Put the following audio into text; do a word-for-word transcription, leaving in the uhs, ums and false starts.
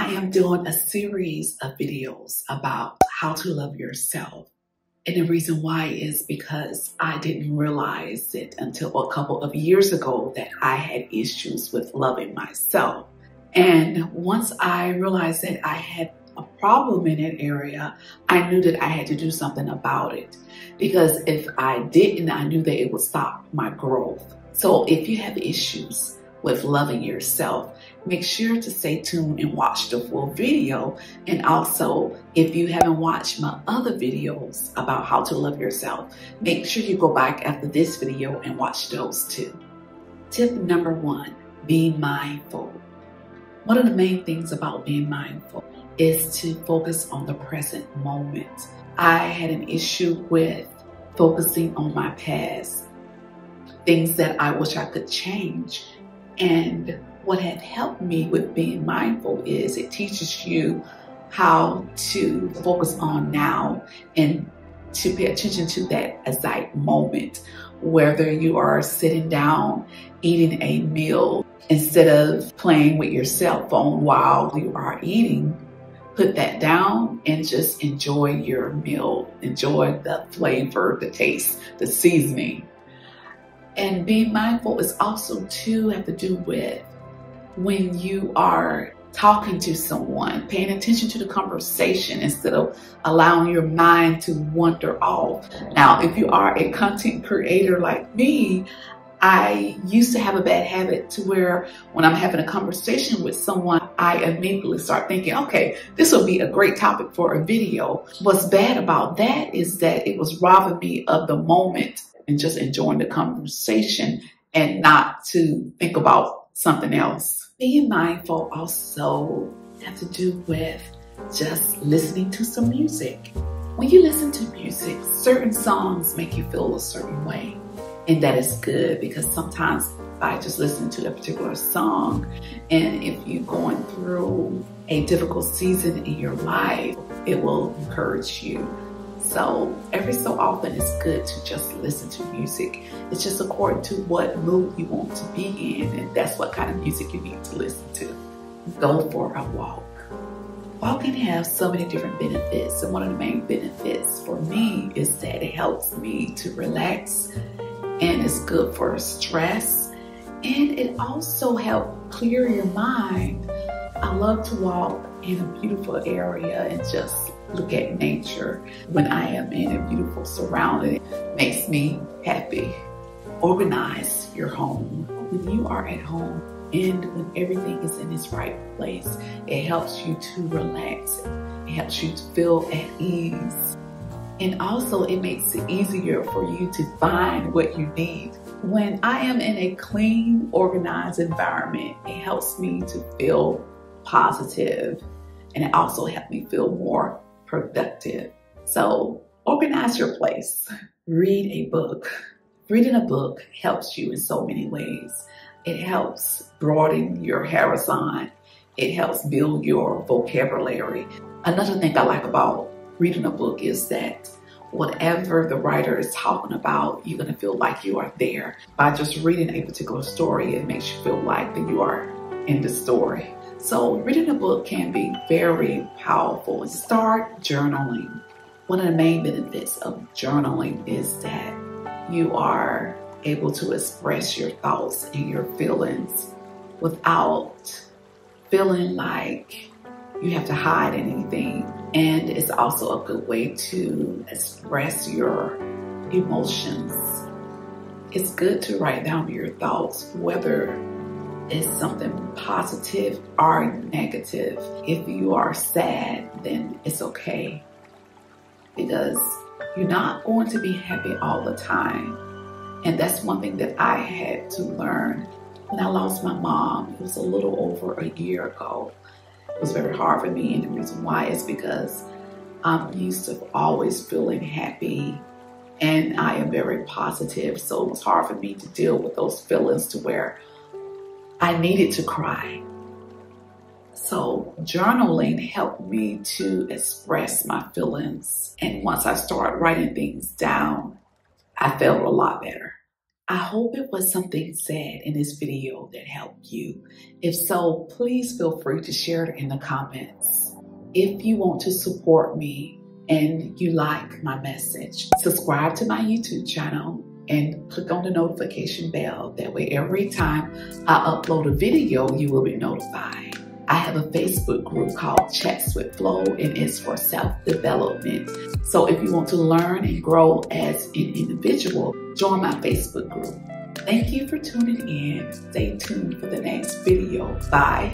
I am doing a series of videos about how to love yourself. And the reason why is because I didn't realize it until a couple of years ago that I had issues with loving myself. And once I realized that I had a problem in that area, I knew that I had to do something about it. Because if I didn't, I knew that it would stop my growth. So if you have issues with loving yourself, make sure to stay tuned and watch the full video. And also, if you haven't watched my other videos about how to love yourself, make sure you go back after this video and watch those too. Tip number one, be mindful. One of the main things about being mindful is to focus on the present moment. I had an issue with focusing on my past, things that I wish I could change. And what had helped me with being mindful is it teaches you how to focus on now and to pay attention to that exact moment, whether you are sitting down, eating a meal, instead of playing with your cell phone while you are eating, put that down and just enjoy your meal. Enjoy the flavor, the taste, the seasoning. And being mindful is also to have to do with when you are talking to someone, paying attention to the conversation instead of allowing your mind to wander off. Now, if you are a content creator like me, I used to have a bad habit to where when I'm having a conversation with someone, I immediately start thinking, okay, this will be a great topic for a video. What's bad about that is that it was robbing me of the moment and just enjoying the conversation and not to think about something else. Being mindful also has to do with just listening to some music. When you listen to music, certain songs make you feel a certain way. And that is good because sometimes by just listening to a particular song, and if you're going through a difficult season in your life, it will encourage you. So every so often it's good to just listen to music. It's just according to what mood you want to be in, and that's what kind of music you need to listen to. Go for a walk. Walking has so many different benefits, and one of the main benefits for me is that it helps me to relax, and it's good for stress, and it also helps clear your mind. I love to walk in a beautiful area and just look at nature. When I am in a beautiful surrounding, it makes me happy. Organize your home. When you are at home and when everything is in its right place, it helps you to relax. It helps you to feel at ease. And also it makes it easier for you to find what you need. When I am in a clean, organized environment, it helps me to feel positive. And it also helped me feel more productive. So organize your place. Read a book. Reading a book helps you in so many ways. It helps broaden your horizon. It helps build your vocabulary. Another thing I like about reading a book is that whatever the writer is talking about, you're going to feel like you are there. By just reading a particular story, it makes you feel like that you are in the story. So reading a book can be very powerful. Start journaling. One of the main benefits of journaling is that you are able to express your thoughts and your feelings without feeling like you have to hide anything. And it's also a good way to express your emotions. It's good to write down your thoughts, whether is something positive or negative. If you are sad, then it's okay because you're not going to be happy all the time. And that's one thing that I had to learn. When I lost my mom, it was a little over a year ago. It was very hard for me, and the reason why is because I'm used to always feeling happy and I am very positive. So it was hard for me to deal with those feelings to where I needed to cry. So journaling helped me to express my feelings. And once I started writing things down, I felt a lot better. I hope it was something said in this video that helped you. If so, please feel free to share it in the comments. If you want to support me and you like my message, subscribe to my YouTube channel and click on the notification bell. That way, every time I upload a video, you will be notified. I have a Facebook group called Chats with Flo, and it's for self-development. So if you want to learn and grow as an individual, join my Facebook group. Thank you for tuning in. Stay tuned for the next video. Bye.